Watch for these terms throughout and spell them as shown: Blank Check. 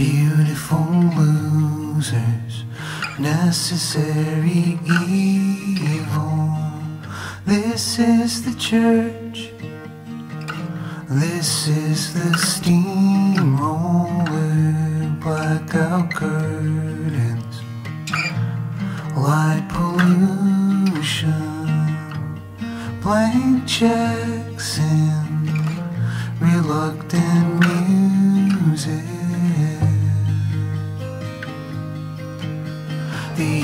Beautiful losers, necessary evil. This is the church, this is the steamroller, blackout curtains, light pollution, blank checks and reluctant music. The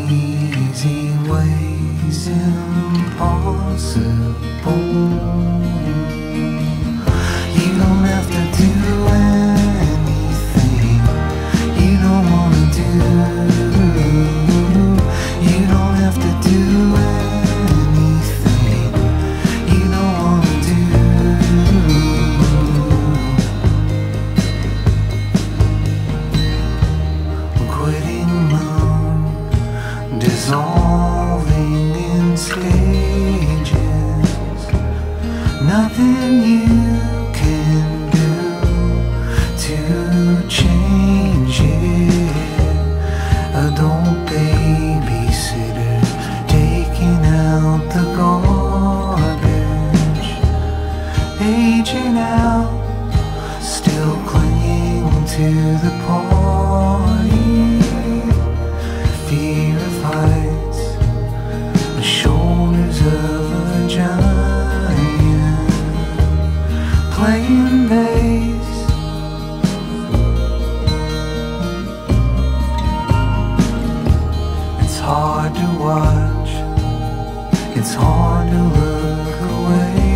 easy way's impossible. You don't have to do anything you don't want to do. You don't have to do anything you don't want to do. Quitting moon, dissolving in stages. Nothing you change it. Adult babysitter taking out the garbage, aging out, still clinging to the party. Fear of heights, the shoulders of a giant, playing bass. It's hard to watch, it's hard to look away.